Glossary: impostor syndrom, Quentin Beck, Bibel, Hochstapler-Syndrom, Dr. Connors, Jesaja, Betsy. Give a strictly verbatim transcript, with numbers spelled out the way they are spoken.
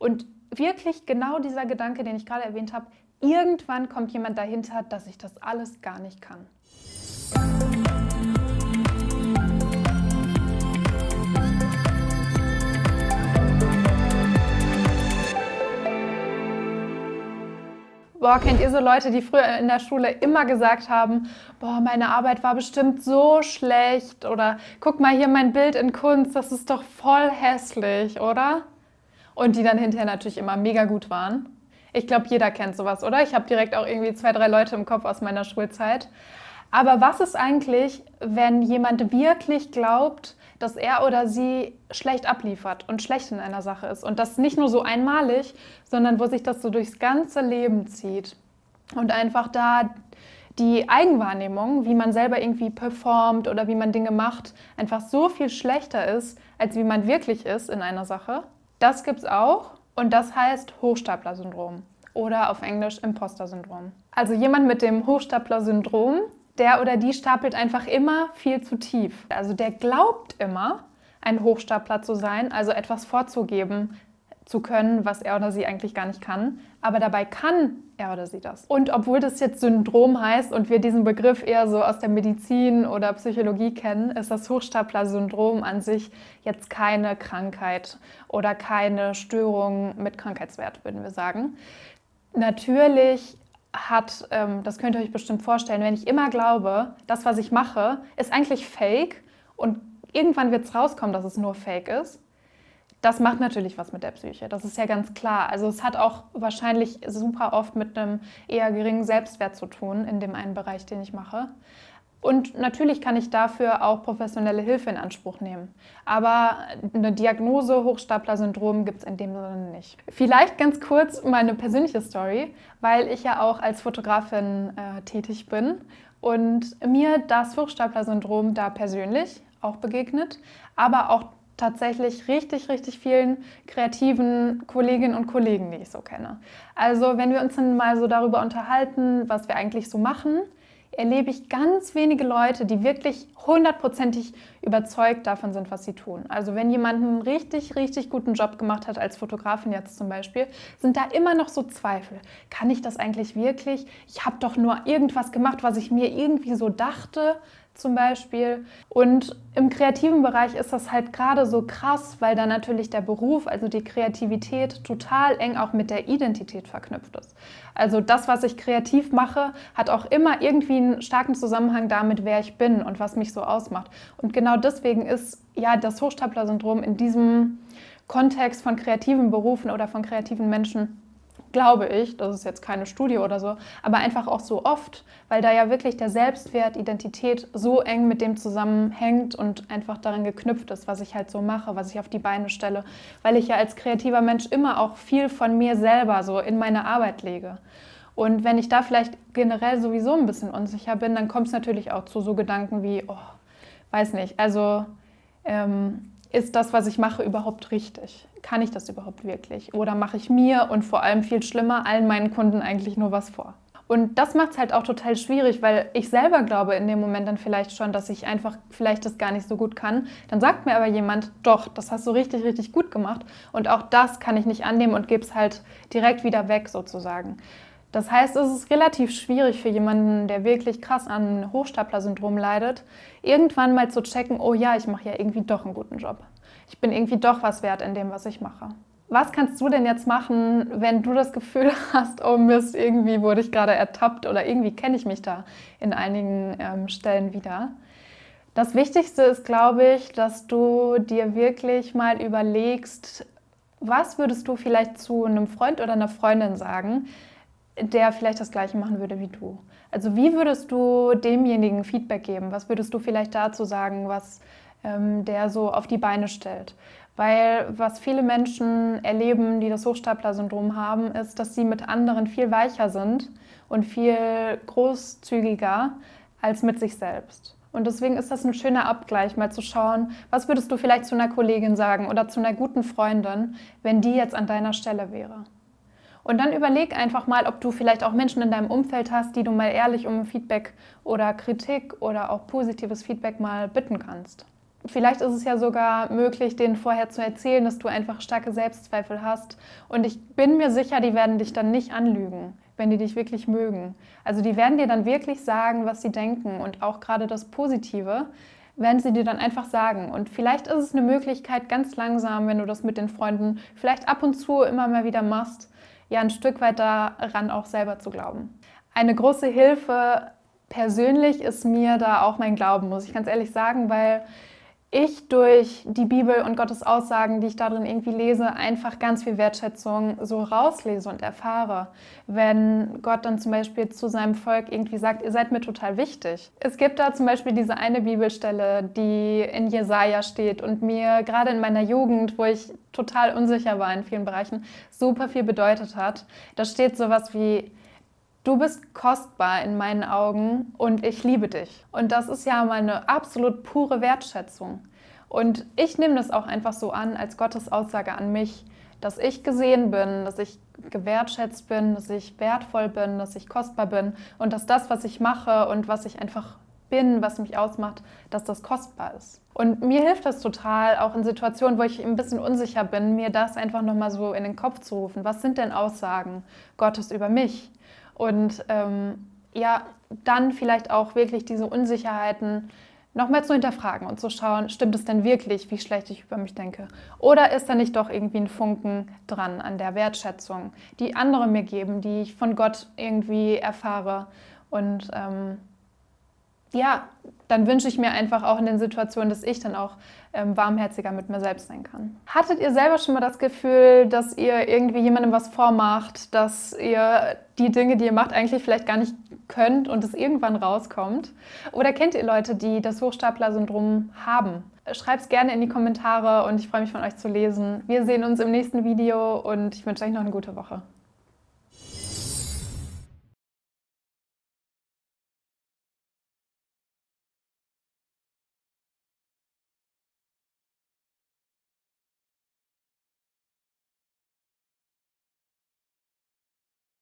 Und wirklich genau dieser Gedanke, den ich gerade erwähnt habe, irgendwann kommt jemand dahinter, dass ich das alles gar nicht kann. Boah, kennt ihr so Leute, die früher in der Schule immer gesagt haben, boah, meine Arbeit war bestimmt so schlecht oder guck mal hier mein Bild in Kunst, das ist doch voll hässlich, oder? Und die dann hinterher natürlich immer mega gut waren. Ich glaube, jeder kennt sowas, oder? Ich habe direkt auch irgendwie zwei, drei Leute im Kopf aus meiner Schulzeit. Aber was ist eigentlich, wenn jemand wirklich glaubt, dass er oder sie schlecht abliefert und schlecht in einer Sache ist? Und das nicht nur so einmalig, sondern wo sich das so durchs ganze Leben zieht. Und einfach da die Eigenwahrnehmung, wie man selber irgendwie performt oder wie man Dinge macht, einfach so viel schlechter ist, als wie man wirklich ist in einer Sache. Das gibt's auch und das heißt Hochstapler-Syndrom oder auf Englisch Impostor Syndrom. Also jemand mit dem Hochstapler-Syndrom, der oder die stapelt einfach immer viel zu tief. Also der glaubt immer, ein Hochstapler zu sein, also etwas vorzugeben zu können, was er oder sie eigentlich gar nicht kann. Aber dabei kann er oder sie das. Und obwohl das jetzt Syndrom heißt und wir diesen Begriff eher so aus der Medizin oder Psychologie kennen, ist das Hochstapler-Syndrom an sich jetzt keine Krankheit oder keine Störung mit Krankheitswert, würden wir sagen. Natürlich hat, ähm, das könnt ihr euch bestimmt vorstellen, wenn ich immer glaube, das, was ich mache, ist eigentlich fake und irgendwann wird es rauskommen, dass es nur fake ist. Das macht natürlich was mit der Psyche, das ist ja ganz klar. Also es hat auch wahrscheinlich super oft mit einem eher geringen Selbstwert zu tun in dem einen Bereich, den ich mache. Und natürlich kann ich dafür auch professionelle Hilfe in Anspruch nehmen. Aber eine Diagnose Hochstapler-Syndrom gibt es in dem Sinne nicht. Vielleicht ganz kurz meine persönliche Story, weil ich ja auch als Fotografin äh, tätig bin und mir das Hochstapler-Syndrom da persönlich auch begegnet, aber auch tatsächlich richtig, richtig vielen kreativen Kolleginnen und Kollegen, die ich so kenne. Also wenn wir uns dann mal so darüber unterhalten, was wir eigentlich so machen, erlebe ich ganz wenige Leute, die wirklich hundertprozentig überzeugt davon sind, was sie tun. Also wenn jemand einen richtig, richtig guten Job gemacht hat, als Fotografin jetzt zum Beispiel, sind da immer noch so Zweifel. Kann ich das eigentlich wirklich? Ich habe doch nur irgendwas gemacht, was ich mir irgendwie so dachte, zum Beispiel. Und im kreativen Bereich ist das halt gerade so krass, weil da natürlich der Beruf, also die Kreativität, total eng auch mit der Identität verknüpft ist. Also das, was ich kreativ mache, hat auch immer irgendwie einen starken Zusammenhang damit, wer ich bin und was mich so ausmacht. Und genau deswegen ist ja das Hochstapler-Syndrom in diesem Kontext von kreativen Berufen oder von kreativen Menschen, glaube ich, das ist jetzt keine Studie oder so, aber einfach auch so oft, weil da ja wirklich der Selbstwert, Identität so eng mit dem zusammenhängt und einfach daran geknüpft ist, was ich halt so mache, was ich auf die Beine stelle, weil ich ja als kreativer Mensch immer auch viel von mir selber so in meine Arbeit lege. Und wenn ich da vielleicht generell sowieso ein bisschen unsicher bin, dann kommt es natürlich auch zu so Gedanken wie, oh, weiß nicht, also ähm, ist das, was ich mache, überhaupt richtig? Kann ich das überhaupt wirklich? Oder mache ich mir und vor allem viel schlimmer allen meinen Kunden eigentlich nur was vor? Und das macht es halt auch total schwierig, weil ich selber glaube in dem Moment dann vielleicht schon, dass ich einfach vielleicht das gar nicht so gut kann. Dann sagt mir aber jemand, doch, das hast du richtig, richtig gut gemacht und auch das kann ich nicht annehmen und gebe es halt direkt wieder weg sozusagen. Das heißt, es ist relativ schwierig für jemanden, der wirklich krass an Hochstapler-Syndrom leidet, irgendwann mal zu checken, oh ja, ich mache ja irgendwie doch einen guten Job. Ich bin irgendwie doch was wert in dem, was ich mache. Was kannst du denn jetzt machen, wenn du das Gefühl hast, oh Mist, irgendwie wurde ich gerade ertappt oder irgendwie kenne ich mich da in einigen ähm, Stellen wieder? Das Wichtigste ist, glaube ich, dass du dir wirklich mal überlegst, was würdest du vielleicht zu einem Freund oder einer Freundin sagen, der vielleicht das Gleiche machen würde wie du. Also wie würdest du demjenigen Feedback geben? Was würdest du vielleicht dazu sagen, was ähm, der so auf die Beine stellt? Weil was viele Menschen erleben, die das Hochstapler-Syndrom haben, ist, dass sie mit anderen viel weicher sind und viel großzügiger als mit sich selbst. Und deswegen ist das ein schöner Abgleich, mal zu schauen, was würdest du vielleicht zu einer Kollegin sagen oder zu einer guten Freundin, wenn die jetzt an deiner Stelle wäre? Und dann überleg einfach mal, ob du vielleicht auch Menschen in deinem Umfeld hast, die du mal ehrlich um Feedback oder Kritik oder auch positives Feedback mal bitten kannst. Vielleicht ist es ja sogar möglich, denen vorher zu erzählen, dass du einfach starke Selbstzweifel hast. Und ich bin mir sicher, die werden dich dann nicht anlügen, wenn die dich wirklich mögen. Also die werden dir dann wirklich sagen, was sie denken, und auch gerade das Positive werden sie dir dann einfach sagen. Und vielleicht ist es eine Möglichkeit, ganz langsam, wenn du das mit den Freunden vielleicht ab und zu immer mal wieder machst, ja ein Stück weit daran auch selber zu glauben. Eine große Hilfe persönlich ist mir da auch mein Glauben, muss ich ganz ehrlich sagen, weil ich durch die Bibel und Gottes Aussagen, die ich darin irgendwie lese, einfach ganz viel Wertschätzung so rauslese und erfahre. Wenn Gott dann zum Beispiel zu seinem Volk irgendwie sagt, ihr seid mir total wichtig. Es gibt da zum Beispiel diese eine Bibelstelle, die in Jesaja steht und mir gerade in meiner Jugend, wo ich total unsicher war in vielen Bereichen, super viel bedeutet hat. Da steht sowas wie: Du bist kostbar in meinen Augen und ich liebe dich. Und das ist ja mal eine absolut pure Wertschätzung. Und ich nehme das auch einfach so an, als Gottes Aussage an mich, dass ich gesehen bin, dass ich gewertschätzt bin, dass ich wertvoll bin, dass ich kostbar bin und dass das, was ich mache und was ich einfach bin, was mich ausmacht, dass das kostbar ist. Und mir hilft das total, auch in Situationen, wo ich ein bisschen unsicher bin, mir das einfach nochmal so in den Kopf zu rufen. Was sind denn Aussagen Gottes über mich? Und ähm, ja, dann vielleicht auch wirklich diese Unsicherheiten nochmal zu hinterfragen und zu schauen, stimmt es denn wirklich, wie schlecht ich über mich denke? Oder ist da nicht doch irgendwie ein Funken dran an der Wertschätzung, die andere mir geben, die ich von Gott irgendwie erfahre? Und ähm, ja, dann wünsche ich mir einfach auch in den Situationen, dass ich dann auch ähm, warmherziger mit mir selbst sein kann. Hattet ihr selber schon mal das Gefühl, dass ihr irgendwie jemandem was vormacht, dass ihr die Dinge, die ihr macht, eigentlich vielleicht gar nicht könnt und es irgendwann rauskommt? Oder kennt ihr Leute, die das Hochstapler-Syndrom haben? Schreibt es gerne in die Kommentare und ich freue mich, von euch zu lesen. Wir sehen uns im nächsten Video und ich wünsche euch noch eine gute Woche.